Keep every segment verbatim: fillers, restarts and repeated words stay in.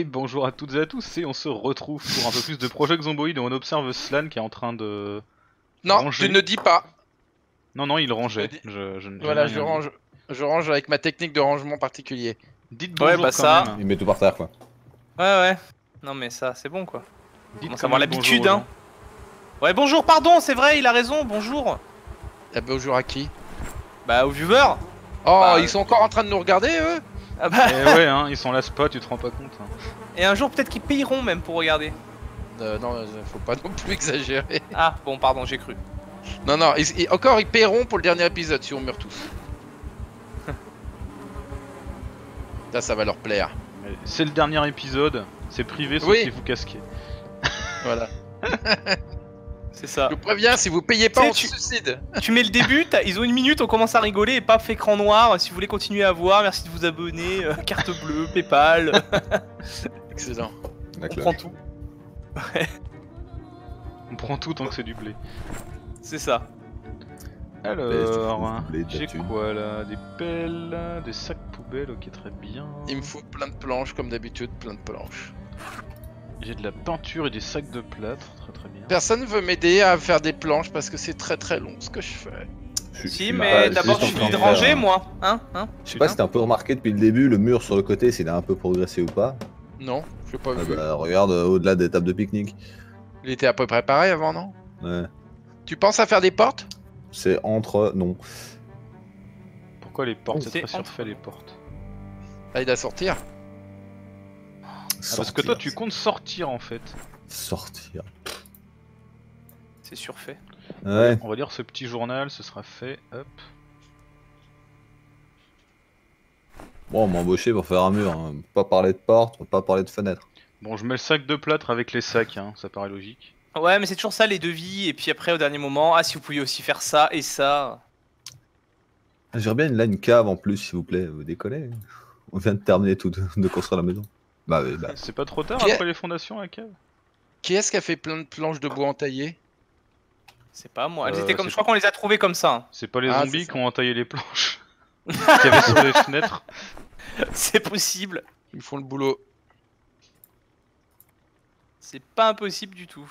Et bonjour à toutes et à tous, et on se retrouve pour un peu plus de Project Zomboid où on observe Slan qui est en train de... Non, ranger. Tu ne dis pas. Non, non, il rangeait. Je je, je, voilà, je range, je range avec ma technique de rangement particulier. Dites bonjour ouais, bah quand ça... même. Il met tout par terre quoi. Ouais, ouais. Non mais ça, c'est bon quoi. Dites on commence à avoir l'habitude hein. Ouais, bonjour, pardon, c'est vrai, il a raison, bonjour. Et bonjour à qui? Bah, aux viewers. Oh, bah, ils sont encore en train de nous regarder eux. Ah bah et ouais hein, ils sont là spot, tu te rends pas compte hein. Et un jour peut-être qu'ils payeront même pour regarder. Euh, non, faut pas non plus exagérer. Ah bon pardon, j'ai cru. Non non, ils, ils, encore ils payeront pour le dernier épisode si on meurt tous. Ça ça va leur plaire. C'est le dernier épisode, c'est privé sauf oui. Si vous casquez. Voilà. C'est ça. Je vous préviens, si vous payez pas, on se suicide. Tu mets le début, ils ont une minute, on commence à rigoler et paf, écran noir. Si vous voulez continuer à voir, merci de vous abonner, euh, carte bleue, Paypal. Excellent. On prend tout. Ouais. On prend tout tant que c'est du blé. C'est ça. Alors, j'ai quoi là? Des pelles, des sacs poubelles, ok, très bien. Il me faut plein de planches, comme d'habitude, plein de planches. J'ai de la peinture et des sacs de plâtre, très très bien. Personne veut m'aider à faire des planches parce que c'est très très long ce que je fais. Je, si, je mais d'abord je suis de ranger moi, hein, hein. Je sais pas si t'as un peu remarqué depuis le début, le mur sur le côté, s'il a un peu progressé ou pas. Non, je l'ai pas ah vu. Bah, regarde euh, au-delà des tables de pique-nique. Il était à peu près pareil avant, non? Ouais. Tu penses à faire des portes? C'est entre... non. Pourquoi les portes? C'est très surfait les portes. Ah, il a sortir. Ah, parce que toi tu comptes sortir en fait. Sortir. C'est surfait. Ouais. On va lire ce petit journal, ce sera fait. Hop. Bon, on m'a embauché pour faire un mur. Hein. Pas parler de porte, pas parler de fenêtre. Bon, je mets le sac de plâtre avec les sacs, hein. Ça paraît logique. Ouais, mais c'est toujours ça les devis. Et puis après, au dernier moment, ah si vous pouviez aussi faire ça et ça. J'aimerais bien là une cave en plus, s'il vous plaît. Vous déconnez. On vient de terminer tout, de construire la maison. Bah, bah. C'est pas trop tard qui après a... les fondations à la cave. Qui est-ce qui a fait plein de planches de bois entaillées? C'est pas moi, elles euh, étaient comme... je crois qu'on les a trouvées comme ça. Hein. C'est pas les ah, zombies qui ont entaillé les planches qui avaient sur les fenêtres. C'est possible. Ils font le boulot. C'est pas impossible du tout.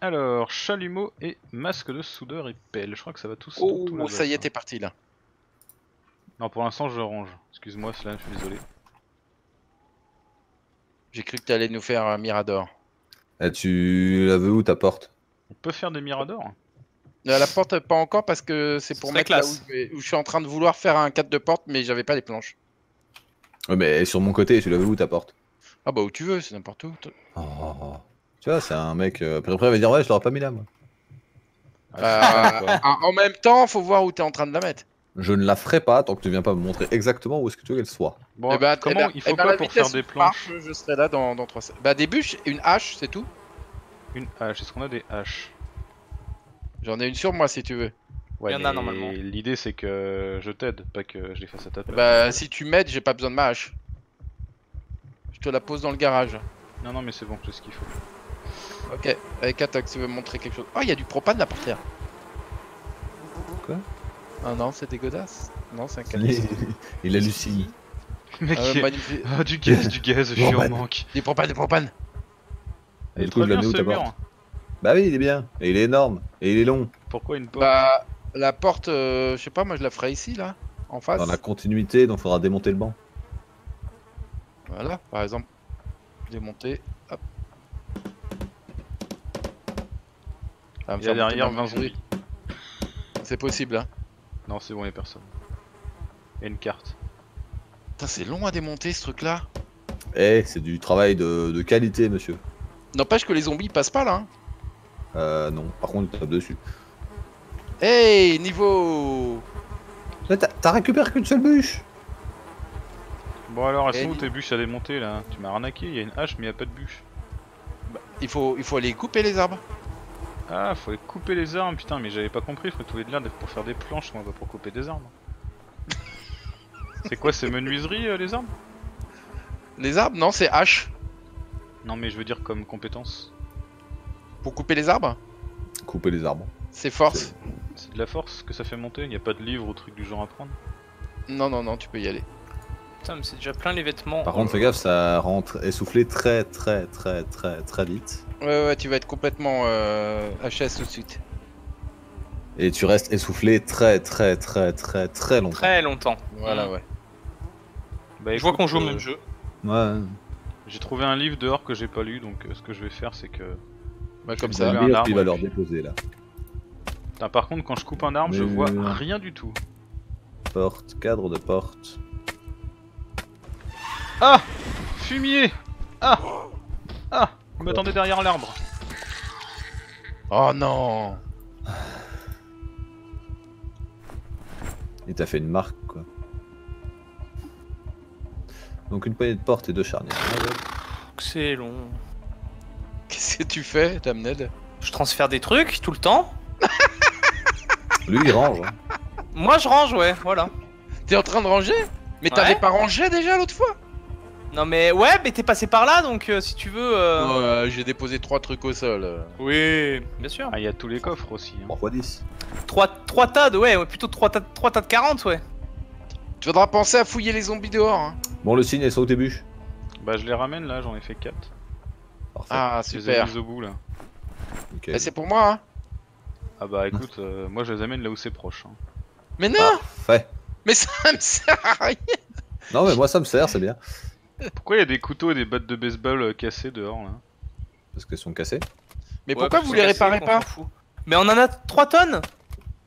Alors, chalumeau et masque de soudeur et pelle. Je crois que ça va tous... Oh, tout ça y est, t'es parti là. Non, pour l'instant je range. Excuse-moi, Slan, je suis désolé. J'ai cru que t'allais nous faire un mirador. Et tu la veux où ta porte? On peut faire des miradors. La porte pas encore parce que c'est pour mettre là où je, vais, où je suis en train de vouloir faire un cadre de porte mais j'avais pas les planches. Ouais mais sur mon côté, tu la veux où ta porte? Ah bah où tu veux, c'est n'importe où. Oh, tu vois c'est un mec, après il va dire ouais je l'aurais pas mis là moi. Ah, euh, en même temps faut voir où t'es en train de la mettre. Je ne la ferai pas tant que tu viens pas me montrer exactement où est-ce que tu veux qu'elle soit. Bon, eh bah, comment eh bah, il faut eh bah, quoi pour faire des planches? Marche, je serai là dans, dans trois... Bah des bûches, une hache, c'est tout. Une hache, est-ce qu'on a des haches? J'en ai une sur moi si tu veux. Ouais, il y en a normalement. L'idée c'est que je t'aide, pas que je les fasse à ta place. Bah si tu m'aides, j'ai pas besoin de ma hache. Je te la pose dans le garage. Non, non mais c'est bon, c'est ce qu'il faut. Ok, avec Katox, tu veux me montrer quelque chose? Oh, il y a du propane là par terre. Quoi? Ah non, c'est dégueulasse. Non, c'est un canister. Il hallucine. Mec, ah, il... magnifique. Ah, du gaz, du gaz, je suis en manque. Des propanes, des propanes. Et du coup, je la mets où ta porte? Bah oui, il est bien. Et il est énorme. Et il est long. Pourquoi une porte? Bah, la porte, euh, je sais pas, moi je la ferai ici, là. En face. Dans la continuité, donc faudra démonter le banc. Voilà, par exemple. Démonter. Hop. Il y a derrière vingt zombies. C'est possible, hein. Non, c'est bon, y'a personne. Et une carte. Putain, c'est long à démonter ce truc là. Eh, c'est du travail de, de qualité, monsieur. N'empêche que les zombies passent pas là. Hein. Euh, non, par contre, ils tapent dessus. Hey, niveau. T'as récupéré qu'une seule bûche. Bon, alors, elles sont où tes bûches à démonter là? Tu m'as arnaqué, y'a une hache, mais y'a pas de bûche. Bah, il faut, il faut aller couper les arbres. Ah, faut couper les arbres, putain, mais j'avais pas compris, faut trouver de l'herbe pour faire des planches, moi, pas pour couper des arbres. C'est quoi, ces menuiseries, euh, les arbres? Les arbres, non, c'est hache. Non, mais je veux dire comme compétence. Pour couper les arbres? Couper les arbres. C'est force. C'est de la force que ça fait monter, y a pas de livre ou truc du genre à prendre? Non, non, non, tu peux y aller. Putain, mais c'est déjà plein les vêtements. Par contre, fais gaffe, ça rentre essoufflé très très très très très vite. Ouais, ouais, tu vas être complètement euh, H S tout de suite. Et tu restes essoufflé très très très très très longtemps. Très longtemps. Voilà, ouais. Bah, je vois qu'on joue au même jeu. Ouais. J'ai trouvé un livre dehors que j'ai pas lu, donc euh, ce que je vais faire, c'est que... Bah, comme ça, un arbre, il va leur déposer là. Putain, par contre, quand je coupe un arbre, mais... je vois rien du tout. Porte, cadre de porte. Ah, fumier. Ah, ah, vous m'attendez derrière l'arbre. Oh non. Il t'a fait une marque, quoi. Donc une poignée de porte et deux charnières. C'est long. Qu'est-ce que tu fais, Damned? Je transfère des trucs, tout le temps. Lui, il range. Hein. Moi, je range, ouais, voilà. T'es en train de ranger? Mais t'avais ouais. pas rangé déjà l'autre fois? Non mais ouais, mais t'es passé par là, donc euh, si tu veux... Euh... Ouais, euh, j'ai déposé trois trucs au sol. Oui, bien sûr. Ah, il y a tous les coffres aussi. Hein. trois fois dix. trois, trois tas de... Ouais, ouais, plutôt trois tas, trois tas de quarante, ouais. Tu faudra penser à fouiller les zombies dehors. Hein. Bon, le signe, elles sont au début. Bah, je les ramène là, j'en ai fait quatre. Parfait. Ah, super. Je les ai mis au bout, là. Okay. Et c'est pour moi, hein. Ah bah, écoute, euh, moi, je les amène là où c'est proche. Hein. Mais non. Parfait. Mais ça me sert à rien. Non, mais moi, ça me sert, c'est bien. Pourquoi il y a des couteaux et des battes de baseball cassées dehors là? Parce qu'elles sont cassées. Mais ouais, pourquoi vous les réparez pas? Mais on en a trois tonnes.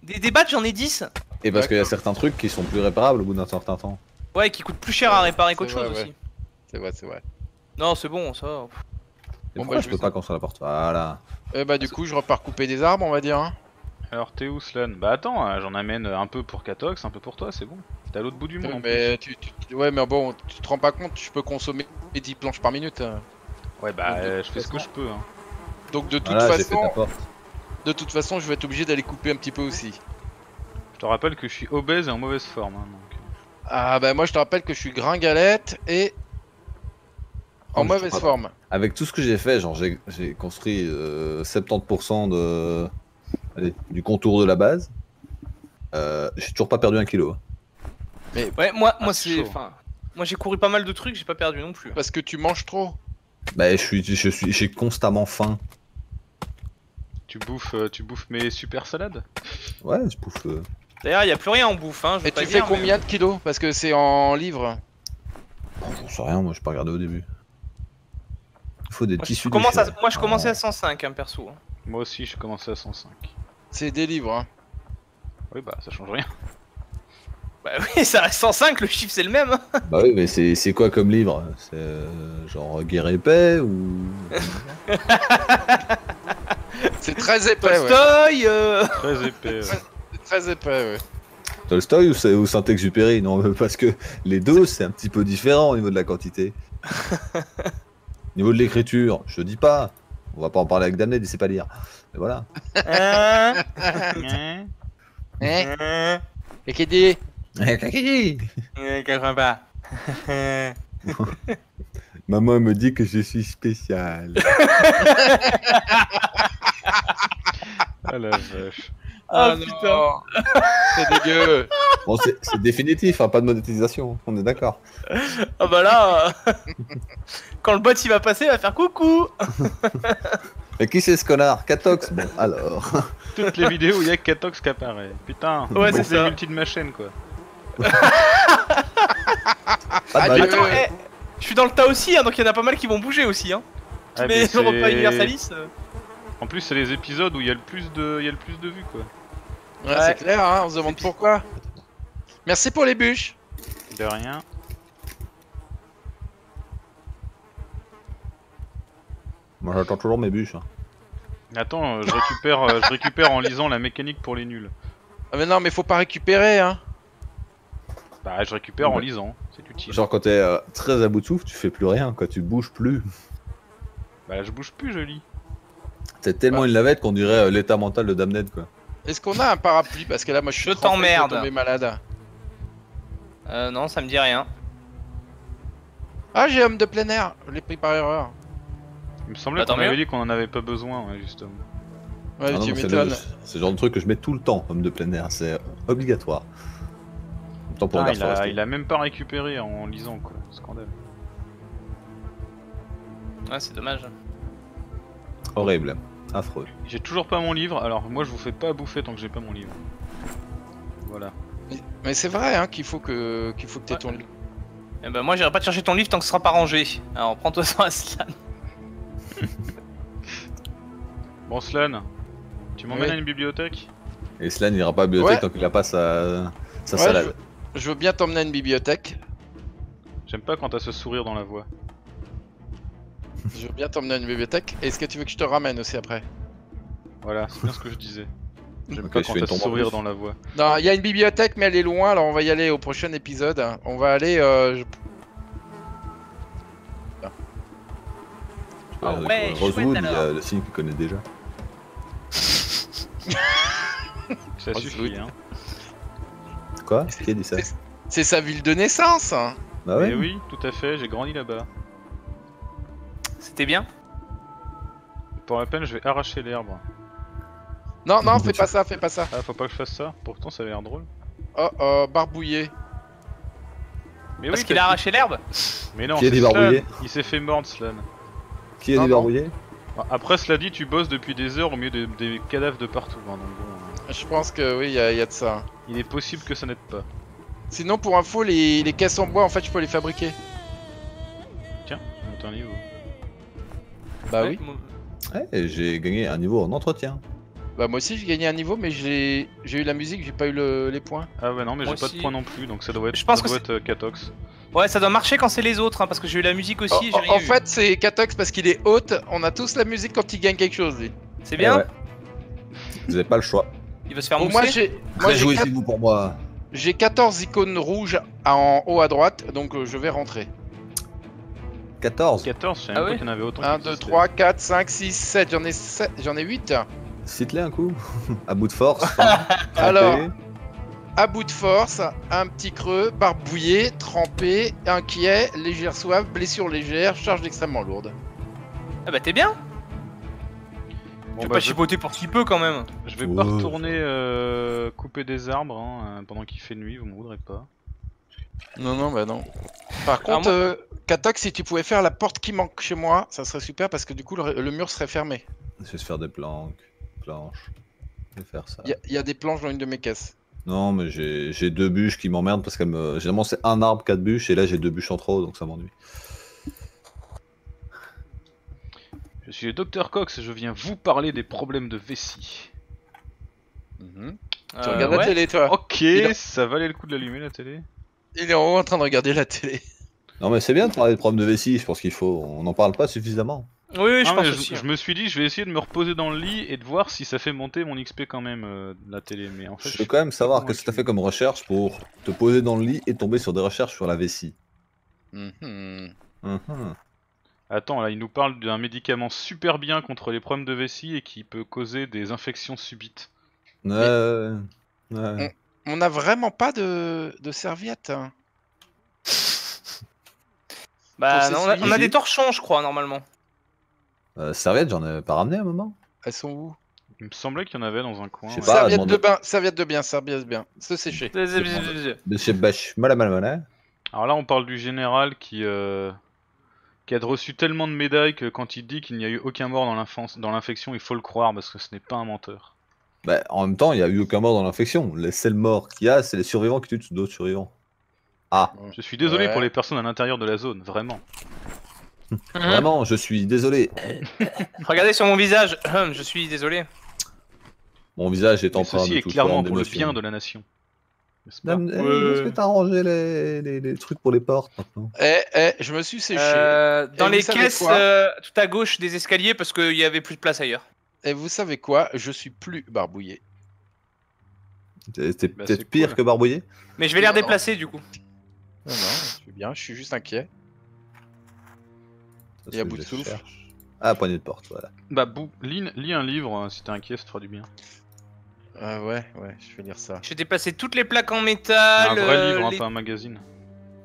Des, des battes, j'en ai dix. Et parce qu'il y a certains trucs qui sont plus réparables au bout d'un certain temps. Ouais, qui coûtent plus cher ouais, à réparer qu'autre chose ouais. aussi. C'est vrai, c'est vrai. Non, c'est bon, ça. Bon, pourquoi bah, je peux pas construire la porte? Voilà. Et bah, du coup, je repars couper des arbres, on va dire. Hein. Alors, t'es où, Slan? Bah, attends, hein, j'en amène un peu pour Katox, un peu pour toi, c'est bon. T'es à l'autre bout du monde. Mais tu, tu, ouais, mais bon, tu te rends pas compte, je peux consommer dix planches par minute. Ouais, bah, donc, euh, je fais ce que je peux. Hein. Donc, de toute voilà, façon, de toute façon, je vais être obligé d'aller couper un petit peu aussi. Je te rappelle que je suis obèse et en mauvaise forme. Hein, donc... Ah, bah, moi, je te rappelle que je suis gringalette et en donc, mauvaise forme. Avec tout ce que j'ai fait, genre, j'ai construit euh, soixante-dix pour cent de. Allez, du contour de la base, euh, j'ai toujours pas perdu un kilo. Mais ouais, moi, ah, moi c'est, moi j'ai couru pas mal de trucs, j'ai pas perdu non plus. Parce que tu manges trop. Bah je suis, je suis, j'ai constamment faim. Tu bouffes, euh, tu bouffes mes super salades. Ouais, je bouffe. Euh... D'ailleurs, y a plus rien en bouffe, hein. Je veux Et pas tu dire, fais combien mais... de kilos? Parce que c'est en livres. Bon, j'en sais rien, moi j'ai pas regardé au début. Il faut des moi, tissus. Je commence à... Moi je commençais ah, à cent cinq, hein, perso. Moi aussi, j'ai commencé à cent cinq. C'est des livres, hein. Oui, bah, ça change rien. Bah oui, ça reste cent cinq, le chiffre, c'est le même. Bah oui, mais c'est quoi comme livre? C'est euh, genre guerre épais ou... c'est très épais, Tolstoy, ouais. Euh... Très épais, ouais. Très épais, ouais. Tolstoy ou, ou Saint-Exupéry? Non, parce que les deux, c'est un petit peu différent au niveau de la quantité. Au niveau de l'écriture, je dis pas. On va pas en parler avec Damned, il sait pas lire. Mais voilà. Et qui dit qui dit pas. Maman me dit que je suis spécial. Ah la vache. Ah putain. C'est dégueu. Bon, c'est définitif, hein, pas de monétisation, on est d'accord. Ah bah là, euh... quand le bot il va passer, il va faire coucou. Mais qui c'est ce connard? Katox? Bon alors... Toutes les vidéos où il y a Katox qui apparaît, putain. Ouais bon, c'est la multi de ma chaîne quoi. Attends, hey, je suis dans le tas aussi, hein, donc il y en a pas mal qui vont bouger aussi. Hein. Ah, mais le repas universaliste... Euh... En plus c'est les épisodes où il y a le plus de, il y a le plus de vues quoi. Ouais, ouais. C'est clair, hein, on se demande pourquoi. Merci pour les bûches. De rien. Moi j'attends toujours mes bûches. Hein. Attends, je récupère, je récupère en lisant la mécanique pour les nuls. Ah mais non, mais faut pas récupérer hein. Bah je récupère ouais. en lisant, c'est utile. Genre quand t'es euh, très à bout de souffle, tu fais plus rien, quoi, tu bouges plus. Bah là, je bouge plus, je lis. C'est tellement bah. Une lavette qu'on dirait euh, l'état mental de Damned quoi. Est-ce qu'on a un parapluie? Parce que là moi je suis je tombé malade. Euh non ça me dit rien. Ah j'ai homme de plein air, je l'ai pris par erreur. Il me semblait qu'on avait dit qu'on en avait pas besoin ouais, justement. Ouais ah tu m'étonnes. C'est le genre de truc que je mets tout le temps, homme de plein air, c'est obligatoire. Temps pour ah, il, a, il a même pas récupéré en lisant quoi, scandale. Ouais, c'est dommage. Horrible, affreux. J'ai toujours pas mon livre, alors moi je vous fais pas bouffer tant que j'ai pas mon livre. Voilà. Mais, mais c'est vrai hein, qu'il faut que qu'il faut que t'aies ouais. ton livre. Eh ben moi j'irai pas te chercher ton livre tant que ce sera pas rangé. Alors prends-toi ça à Slan. Bon Slan, tu m'emmènes oui. à une bibliothèque. Et Slan n'ira pas à la bibliothèque ouais. tant qu'il a pas sa, sa ouais, salade. Je, je veux bien t'emmener à une bibliothèque. J'aime pas quand t'as ce sourire dans la voix. Je veux bien t'emmener à une bibliothèque. Est-ce que tu veux que je te ramène aussi après? Voilà, c'est bien ce que je disais. J'aime okay, pas quand t'as ce sourire dans la voix. Non, il y a une bibliothèque mais elle est loin, alors on va y aller au prochain épisode. On va aller... Euh, je... ah. Ah ouais, Rosewood, il y a le signe qu'il connaît déjà. Ça suffit, hein. Quoi? Qui a dit ça? C'est sa ville de naissance. Bah ouais. Et oui, tout à fait, j'ai grandi là-bas. C'était bien? Pour la peine, je vais arracher l'herbe. Non, non, fais pas ça, fais pas ça. Ah, faut pas que je fasse ça, pourtant ça a l'air drôle. Oh, oh, barbouillé. Mais Parce oui, qu'il a arraché l'herbe. Mais non, c'est Slan, il s'est fait mordre, Slan. Qui a non, dit barbouillé? Après, cela dit, tu bosses depuis des heures au milieu des, des cadavres de partout. Hein, donc bon, hein. Je pense que oui, il y, y a de ça. Il est possible que ça n'aide pas. Sinon, pour info, les, les caisses en bois, en fait, je peux les fabriquer. Tiens, monte un niveau. Bah oui. Ouais, j'ai gagné un niveau en entretien. Bah moi aussi j'ai gagné un niveau mais j'ai eu la musique, j'ai pas eu le... les points. Ah ouais non mais j'ai pas de points non plus donc ça doit être, je pense ça doit que être Katox. Ouais ça doit marcher quand c'est les autres hein, parce que j'ai eu la musique aussi oh, et j'ai rien En eu. Fait c'est Katox parce qu'il est hôte, on a tous la musique quand il gagne quelque chose lui. C'est bien ouais. Vous avez pas le choix. Il va se faire mousser. Moi j'ai... Moi joué quatre... vous pour moi. J'ai quatorze icônes rouges en haut à droite donc je vais rentrer. quatorze quatorze, je sais même pas qu'il y en avait autant. un, deux, trois, quatre, cinq, six, sept, j'en ai sept, j'en ai huit. Cite-les un coup, à bout de force. Alors, à bout de force, un petit creux, barbouillé, trempé, inquiet, légère soif, blessure légère, charge extrêmement lourde. Ah bah t'es bien. Bon, tu vas bah, pas je... chipoter pour si peu quand même. Je vais oh. pas retourner euh, couper des arbres hein, pendant qu'il fait nuit, vous m'en voudrez pas. Non non bah non. Par contre, euh, Katox, si tu pouvais faire la porte qui manque chez moi, ça serait super parce que du coup le, le mur serait fermé. Je vais se faire des planques. Planches. Je vais faire ça. Il y, y a des planches dans une de mes caisses. Non, mais j'ai deux bûches qui m'emmerdent parce qu'elle me. Généralement, c'est un arbre, quatre bûches, et là j'ai deux bûches en trop, donc ça m'ennuie. Je suis le Dr Cox et je viens vous parler des problèmes de vessie. Mm-hmm. euh, tu regardes ouais. la télé, toi. Ok, en... ça valait le coup de l'allumer la télé. Il est en haut en train de regarder la télé. Non, mais c'est bien de parler des problèmes de vessie, je pense qu'il faut. On n'en parle pas suffisamment. Oui, oui, je, ah, pense aussi, je, hein. je me suis dit, je vais essayer de me reposer dans le lit et de voir si ça fait monter mon X P quand même, euh, la télé. Mais en fait, je veux je... quand même savoir qu'est-ce que t'as fait comme recherche pour te poser dans le lit et tomber sur des recherches sur la vessie. Mm-hmm. Mm-hmm. Attends, là, il nous parle d'un médicament super bien contre les problèmes de vessie et qui peut causer des infections subites. Euh... Mais... Ouais. On n'a vraiment pas de, de serviette. Hein. Bah, non, on, a, on a des torchons, je crois, normalement. Euh, serviette, j'en ai pas ramené à un moment. Elles sont où? Il me semblait qu'il y en avait dans un coin. Ouais. Pas, serviette, de bain, serviette de bain, serviette de bien, se sécher. De chez Bach, mal mal mal. Alors là, on parle du général qui, euh, qui a reçu tellement de médailles que quand il dit qu'il n'y a eu aucun mort dans l'infection, il faut le croire parce que ce n'est pas un menteur. Bah, en même temps, il n'y a eu aucun mort dans l'infection. Les seuls morts qu'il y a, c'est les survivants qui tuent d'autres survivants. Ah. Je suis désolé ouais. pour les personnes à l'intérieur de la zone, vraiment. Vraiment, je suis désolé. Regardez sur mon visage, je suis désolé. Mon visage est empreint de tout. Ceci est clairement pour le bien de la nation. Est-ce que t'as rangé les, les, les trucs pour les portes maintenant? Eh, eh, je me suis séché. Euh, dans les caisses, euh, tout à gauche des escaliers, parce qu'il y avait plus de place ailleurs. Et vous savez quoi? Je suis plus barbouillé. C'était bah, peut-être pire cool. que barbouillé. Mais je vais les redéplacer du coup. Non, non, je suis bien, je suis juste inquiet. Et à bout de souffle. Ah, poignée de porte, voilà. Bah, bou lis, lis un livre, hein, si t'es inquiet, ça te fera du bien. Ah euh, ouais, ouais, je vais lire ça. J'ai déplacé toutes les plaques en métal. Un vrai euh, livre, les... hein, pas un magazine.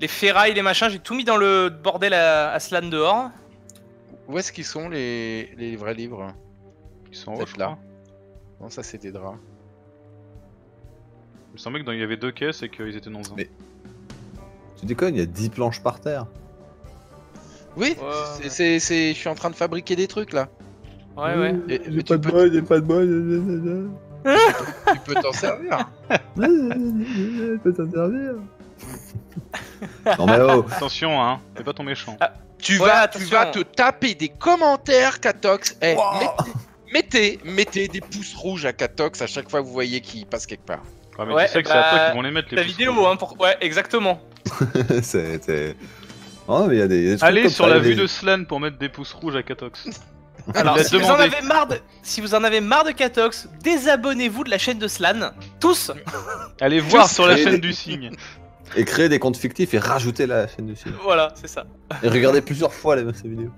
Les ferrailles, les machins, j'ai tout mis dans le bordel à, à Slan dehors. Où est-ce qu'ils sont les... les vrais livres? Ils sont en haut, là. Non, ça c'est des draps. me semblait qu'il y avait deux caisses et qu'ils étaient non un. Mais... Tu déconnes, il y a dix planches par terre. Oui, ouais, c'est, je suis en train de fabriquer des trucs là. Ouais, ouais. Et, mais pas, de bol, pas de bol, pas de bol. Tu peux t'en servir. Tu peux t'en servir. Non, mais oh. Attention, hein, t'es pas ton méchant. Ah, tu, ouais, vas, tu vas te taper des commentaires, Katox. Hey, wow. mettez, mettez, mettez des pouces rouges à Katox à chaque fois que vous voyez qu'il passe quelque part. Ouais, mais ouais, tu sais que bah, c'est à toi qu'ils vont les mettre, les pouces rouges. Ta vidéo, hein, pour... ouais, exactement. C'était. Oh, mais y a des, y a des trucs. Allez sur la vue des... de Slan pour mettre des pouces rouges à Katox. Alors, si vous, en avez marre de... si vous en avez marre de Katox, désabonnez-vous de la chaîne de Slan. Tous. Allez voir tous sur la chaîne des... du cygne. Et créez des comptes fictifs et rajoutez la chaîne du cygne. Voilà, c'est ça. Et regardez plusieurs fois les ces vidéos.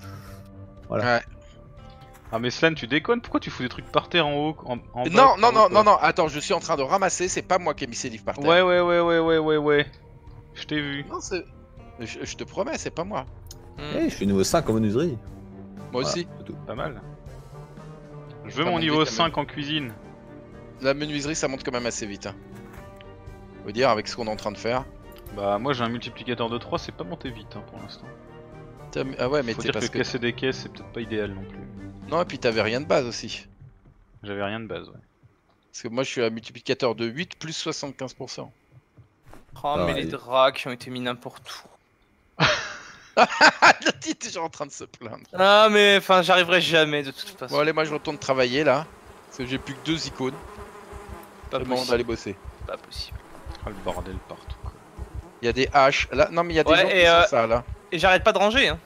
Voilà. Ouais. Ah mais Slan, tu déconnes, pourquoi tu fous des trucs par terre en haut, en, en bas, Non, non, non, non, non, attends, je suis en train de ramasser, c'est pas moi qui ai mis ces livres par terre. Ouais, ouais, ouais, ouais, ouais, ouais, ouais. Je t'ai vu. Non, c'est... Je, je te promets, c'est pas moi. Mm. Hey, je suis niveau cinq en menuiserie. Moi voilà, aussi. Tout. Pas mal. Je veux mon niveau cinq en cuisine. La menuiserie, ça monte quand même assez vite. Hein. Faut dire, avec ce qu'on est en train de faire. Bah, moi j'ai un multiplicateur de trois, c'est pas monté vite hein, pour l'instant. Ah ouais, mais faut dire parce que, que casser des caisses, c'est peut-être pas idéal non plus. Non, et puis t'avais rien de base aussi. J'avais rien de base, ouais. Parce que moi je suis à multiplicateur de huit plus soixante-quinze pour cent. Oh, ah, mais ouais, les draps qui ont été mis n'importe où. T'es toujours en train de se plaindre. Ah mais enfin j'arriverai jamais de toute façon. Bon allez moi je retourne travailler là. Parce que j'ai plus que deux icônes. Pas possible. Bon, on va aller bosser. Pas possible. Ah le bordel partout quoi. Il y a des haches là. Non mais il y a des ouais, gens et qui euh... sont ça là. Et j'arrête pas de ranger hein.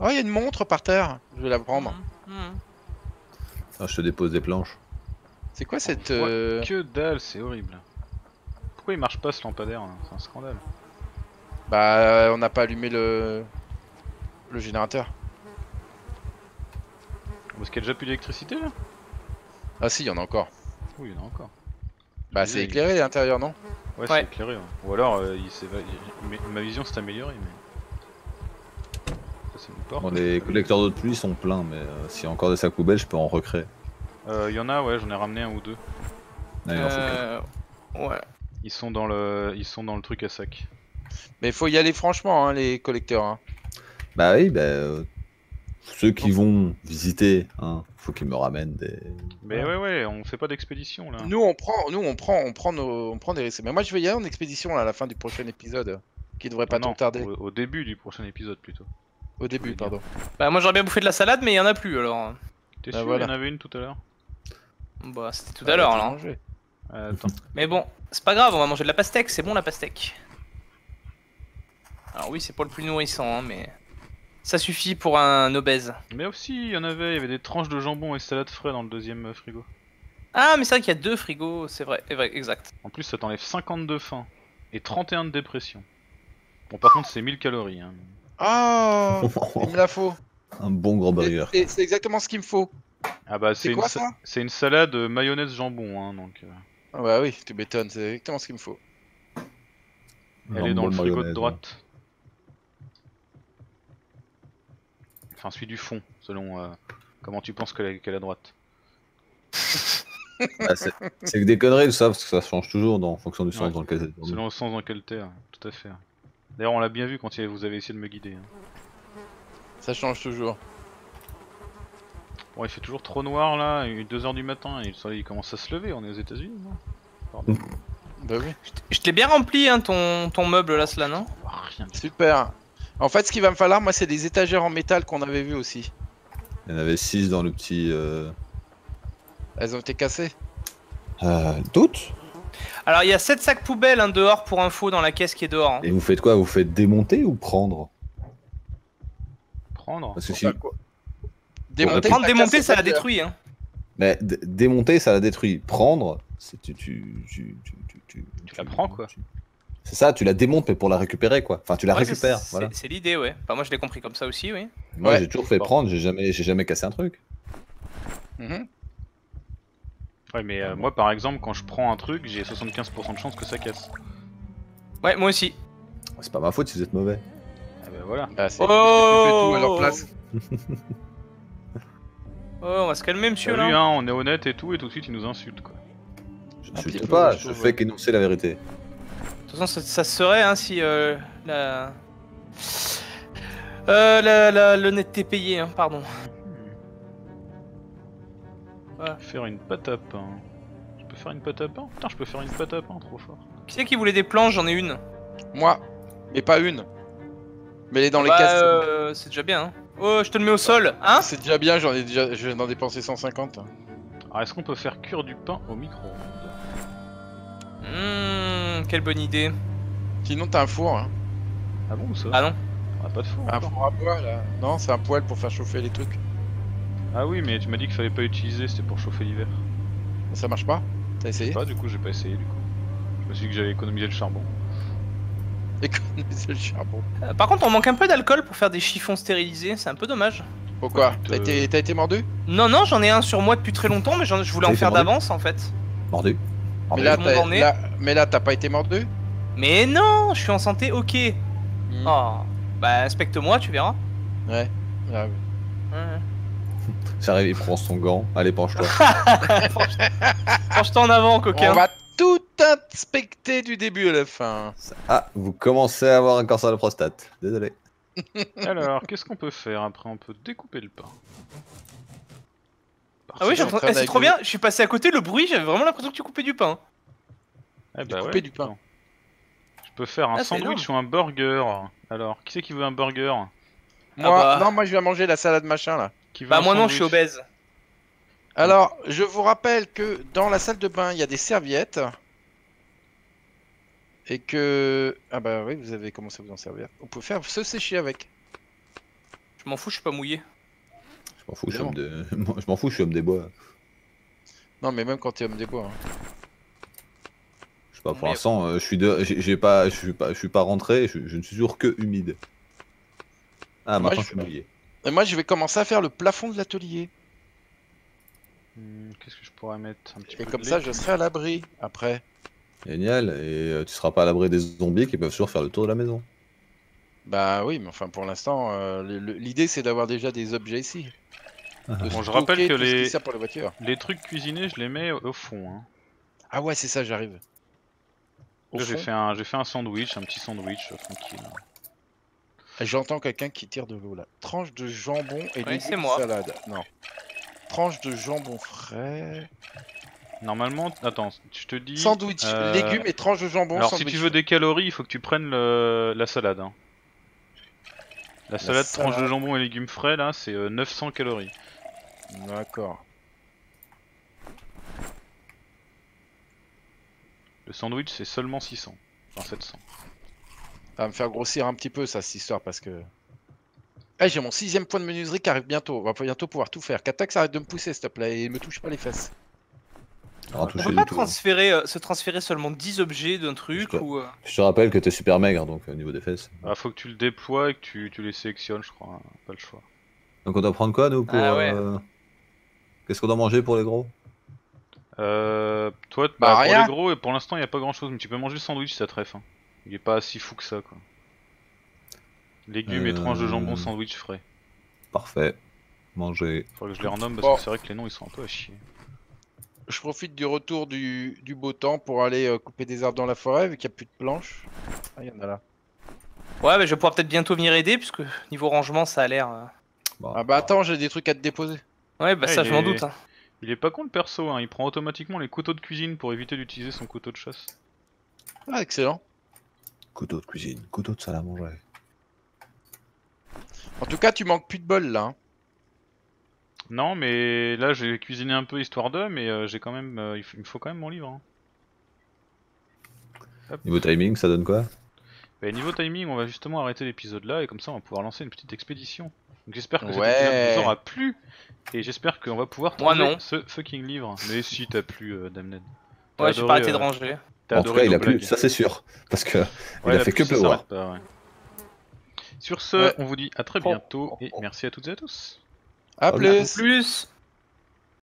Oh il y a une montre par terre. Je vais la prendre. Mmh, mmh. Ah, je te dépose des planches. C'est quoi cette euh... Que dalle, c'est horrible. Pourquoi il marche pas ce lampadaire hein, c'est un scandale. Bah on n'a pas allumé le le générateur. Parce qu'il y a déjà plus d'électricité là. Ah si, il y en a encore. Oui, il y en a encore. Bah c'est éclairé il... à l'intérieur non ouais, ouais, c'est éclairé. Ouais. Ou alors euh, il il... ma vision s'est améliorée mais. Ça c'est une porte. Bon, les collecteurs d'eau de pluie sont pleins mais euh, s'il y a encore des sacs poubelles, je peux en recréer. Euh, il y en a ouais, j'en ai ramené un ou deux. Allez, euh... ouais. Ils sont dans le ils sont dans le truc à sac. Mais faut y aller franchement hein, les collecteurs hein. Bah oui bah euh, ceux qui vont visiter hein, faut qu'ils me ramènent des. Mais ouais ouais on fait pas d'expédition là. Nous on prend nous on prend on prend nos, on prend des risques. Mais moi je vais y aller en expédition là à la fin du prochain épisode qui devrait pas non, trop tarder. Au, au début du prochain épisode plutôt. Au début pardon. Bah moi j'aurais bien bouffé de la salade mais il y en a plus alors. T'es bah, sûr voilà. Il y en avait une tout à l'heure. Bah c'était tout ah, à l'heure là. Euh, attends. Mais bon c'est pas grave on va manger de la pastèque c'est bon la pastèque. Alors oui, c'est pas le plus nourrissant, hein, mais ça suffit pour un obèse. Mais aussi, il y en avait, il y avait des tranches de jambon et salade frais dans le deuxième frigo. Ah, mais c'est vrai qu'il y a deux frigos, c'est vrai, vrai, exact. En plus, ça t'enlève cinquante de faim et trente et un de dépression. Bon, par contre, c'est mille calories. Hein. Oh, il me la faut. Un bon gros burger. Et, et c'est exactement ce qu'il me faut. Ah bah, c'est une, sa une salade mayonnaise jambon, hein, donc... Ah bah oui, tu m'étonnes, c'est exactement ce qu'il me faut. Elle est dans le frigo de droite. Enfin, celui du fond, selon euh, comment tu penses qu'elle est à droite. Bah, c'est que des conneries tout ça, parce que ça change toujours dans, en fonction du sens ouais, dans lequel t'es. Selon le sens dans lequel t'es, tout à fait. D'ailleurs, on l'a bien vu quand vous avez essayé de me guider. Hein. Ça change toujours. Bon, il fait toujours trop noir là, il est deux heures du matin et le soleil commence à se lever, on est aux États-Unis. Pardon. Bah oui. Je t'ai bien rempli hein, ton, ton meuble là, cela non oh, rien de... Super. En fait, ce qu'il va me falloir, moi, c'est des étagères en métal qu'on avait vu aussi. Il y en avait six dans le petit. Euh... Elles ont été cassées. Euh, Toutes ? Alors, il y a sept sacs poubelles hein, dehors pour info dans la caisse qui est dehors. Hein. Et vous faites quoi ? Vous faites démonter ou prendre ? Prendre. Parce que si... quoi démonter, prendre, démonter, ça la détruit. Hein. Mais démonter, ça la détruit. Prendre, c'est tu tu tu tu tu tu. Tu la prends quoi. Tu... C'est ça, tu la démontes mais pour la récupérer quoi. Enfin, tu la ouais, récupères. C'est voilà. L'idée, ouais. Enfin, moi je l'ai compris comme ça aussi, oui. Moi ouais, j'ai toujours fait prendre, j'ai jamais, j'ai jamais cassé un truc. Mm-hmm. Ouais, mais euh, moi par exemple, quand je prends un truc, j'ai soixante-quinze pour cent de chance que ça casse. Ouais, moi aussi. C'est pas ma faute si vous êtes mauvais. Ah bah voilà. Ah, oh, tout à leur place. Oh, on va se calmer, monsieur. Salut, là. Hein, on est honnête et tout, et tout de suite il nous insulte quoi. J'insulte pas, je fais qu'énoncer la vérité. De toute façon, ça serait hein, si euh, la... Euh, la, la, l'honnêteté payée, hein, pardon. Voilà. Faire une pâte à pain. Je peux faire une pâte à pain? Putain, je peux faire une pâte à pain, trop fort. Qui c'est qui voulait des planches? J'en ai une. Moi, mais pas une. Mais elle est dans bah, les casques. Euh, c'est déjà bien. Hein. Oh, je te le mets au sol, hein? C'est déjà bien, j'en ai déjà, je viens d'en dépenser cent cinquante. Alors, est-ce qu'on peut faire cuire du pain au micro-ondes? Hum, mmh, quelle bonne idée. Sinon, t'as un four, hein. Ah bon, ça? Ah non. On a pas de four. Un encore. Four à poil, là. Non, c'est un poêle pour faire chauffer les trucs. Ah oui, mais tu m'as dit qu'il fallait pas utiliser, c'était pour chauffer l'hiver. Ça marche pas? T'as essayé? Pas, du coup, j'ai pas essayé, du coup. Je me suis dit que j'avais économisé le charbon. Économiser le charbon. Euh, par contre, on manque un peu d'alcool pour faire des chiffons stérilisés, c'est un peu dommage. Pourquoi? T'as été, t'as été mordu? Non, non, j'en ai un sur moi depuis très longtemps, mais je voulais en faire d'avance en fait. Mordu? Mais là, là, mais là, t'as pas été mordu? Mais non, je suis en santé, ok. Mm. Oh, bah, inspecte-moi, tu verras. Ouais, là, oui. Ouais. Ça arrive, il prend son gant. Allez, penche-toi. Penche-toi en avant, coquin. On va tout inspecter du début à la fin. Ah, vous commencez à avoir un cancer de prostate. Désolé. Alors, qu'est-ce qu'on peut faire après? On peut découper le pain. Ah oui, eh, c'est trop bien. Je suis passé à côté, le bruit, j'avais vraiment l'impression que tu coupais du pain. Eh bah ouais, du pain. Je peux faire un ah, sandwich ou un burger. Alors, qui c'est qui veut un burger? Moi, ah bah... non, moi je viens manger la salade machin là. Qui veut bah moi sandwich? Non, je suis obèse. Alors, je vous rappelle que dans la salle de bain, il y a des serviettes. Et que... Ah bah oui, vous avez commencé à vous en servir. On peut faire se sécher avec. Je m'en fous, je suis pas mouillé. Je m'en fous, bon. de... fous, je suis homme des bois. Non mais même quand t'es homme des bois. Hein. Je sais pas, pour l'instant, euh, je suis de... j'ai pas... je suis pas... pas rentré, je... je ne suis toujours que humide. Ah, maintenant je suis mouillé. Et moi je vais commencer à faire le plafond de l'atelier. Qu'est-ce que je pourrais mettre un petit peu? Et comme ça, je serai à l'abri après. Génial, et euh, tu seras pas à l'abri des zombies qui peuvent toujours faire le tour de la maison. Bah oui, mais enfin pour l'instant, euh, l'idée c'est d'avoir déjà des objets ici. Ah. De bon, je rappelle que les... Pour la voiture. Les trucs cuisinés, je les mets au fond. Hein. Ah ouais, c'est ça, j'arrive. J'ai fait, fait un sandwich, un petit sandwich euh, tranquille. J'entends quelqu'un qui tire de l'eau là. Tranche de jambon et oui, des moi. salade. Non. Tranche de jambon frais. Normalement, attends, je te dis. Sandwich, euh... légumes et tranche de jambon. Alors, sandwich. Si tu veux des calories, il faut que tu prennes le... la salade. Hein. La, la salade, salade, tranche de jambon et légumes frais, là, c'est euh, neuf cents calories. D'accord. Le sandwich, c'est seulement six cents. Enfin, sept cents. Ça va me faire grossir un petit peu, ça, cette histoire, parce que. Hey, j'ai mon sixième point de menuiserie qui arrive bientôt. On va bientôt pouvoir tout faire. Katox, arrête de me pousser, s'il te plaît, et me touche pas les fesses. On peut pas transférer, euh, se transférer seulement dix objets d'un truc je ou... Euh... Je te rappelle que t'es super maigre, donc au niveau des fesses. Ah, faut que tu le déploies et que tu, tu les sélectionnes, je crois. Hein. Pas le choix. Donc on doit prendre quoi, nous, pour... Ah, ouais. euh... Qu'est-ce qu'on doit manger pour les gros? Euh... Toi, bah, bah, pour les gros, et pour l'instant, il n'y a pas grand-chose. Mais tu peux manger le sandwich si t'as très faim. Il est pas si fou que ça, quoi. Légumes, euh... et tranches de jambon, sandwich frais. Parfait. Manger. Faudrait que je les renomme, parce oh. que c'est vrai que les noms, ils sont un peu à chier. Je profite du retour du, du beau temps pour aller euh, couper des arbres dans la forêt, vu qu'il n'y a plus de planches. Ah, il y en a là. Ouais, mais je vais pouvoir peut-être bientôt venir aider, puisque niveau rangement, ça a l'air... Euh... Bon, ah bah attends, j'ai des trucs à te déposer. Ouais, bah ouais, ça, je m'en est... doute. Hein. Il est pas con le perso, hein. Il prend automatiquement les couteaux de cuisine pour éviter d'utiliser son couteau de chasse. Ah, excellent. Couteau de cuisine, couteau de salle à manger. En tout cas, tu manques plus de bol, là. Hein. Non, mais là j'ai cuisiné un peu histoire d'eux, mais euh, j'ai quand même, euh, il me faut quand même mon livre. Hein. Niveau timing, ça donne quoi? Bah, niveau timing, on va justement arrêter l'épisode là et comme ça on va pouvoir lancer une petite expédition. Donc j'espère que ouais. cet épisode vous aura plu et j'espère qu'on va pouvoir trouver ouais, ce fucking livre. Mais si t'as plu, euh, Damned. Ouais, j'ai pas arrêté euh, de ranger. En tout cas, il a plu, ça c'est sûr, parce que ouais, il a fait que pleuvoir. Pas, ouais. Sur ce, ouais. on vous dit à très bientôt et merci à toutes et à tous. A plus.